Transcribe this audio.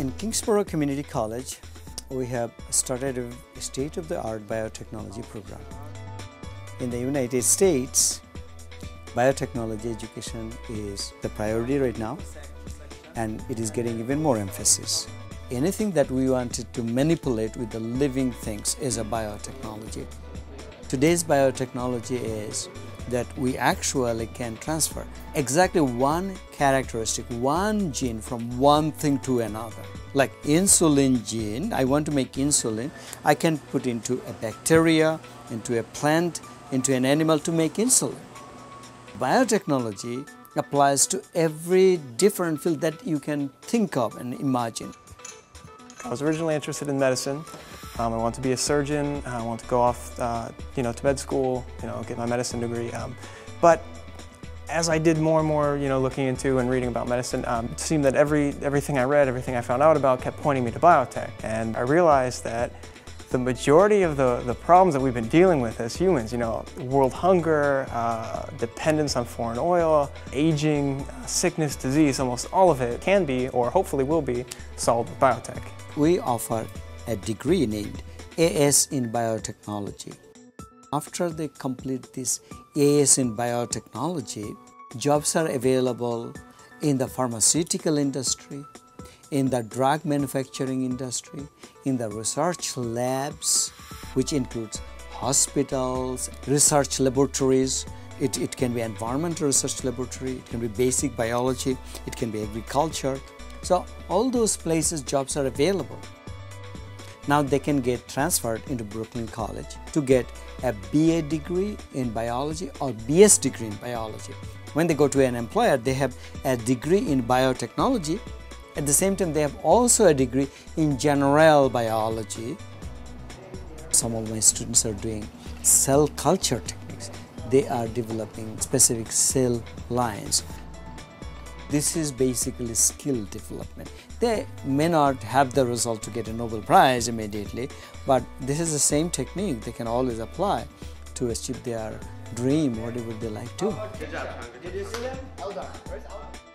In Kingsborough Community College, we have started a state-of-the-art biotechnology program. In the United States, biotechnology education is the priority right now, and it is getting even more emphasis. Anything that we wanted to manipulate with the living things is a biotechnology. Today's biotechnology is that we actually can transfer exactly one characteristic, one gene from one thing to another. Like insulin gene, I want to make insulin, I can put into a bacteria, into a plant, into an animal to make insulin. Biotechnology applies to every different field that you can think of and imagine. I was originally interested in medicine. I wanted to be a surgeon. I wanted to go off, to med school, get my medicine degree. But as I did more and more, looking into and reading about medicine, it seemed that everything I read, everything I found out about, kept pointing me to biotech. And I realized that the majority of the problems that we've been dealing with as humans, world hunger, dependence on foreign oil, aging, sickness, disease, almost all of it can be, or hopefully will be, solved with biotech. We offer a degree named AS in Biotechnology. After they complete this AS in Biotechnology, jobs are available in the pharmaceutical industry, in the drug manufacturing industry, in the research labs, which includes hospitals, research laboratories. It can be environmental research laboratory, it can be basic biology, it can be agriculture. So all those places jobs are available. Now they can get transferred into Brooklyn College to get a BA degree in biology or BS degree in biology. When they go to an employer, they have a degree in biotechnology. At the same time, they have also a degree in general biology. Some of my students are doing cell culture techniques. They are developing specific cell lines. This is basically skill development. They may not have the result to get a Nobel Prize immediately, but this is the same technique they can always apply to achieve their dream, whatever they like to. Good job. Did you see them? Well done.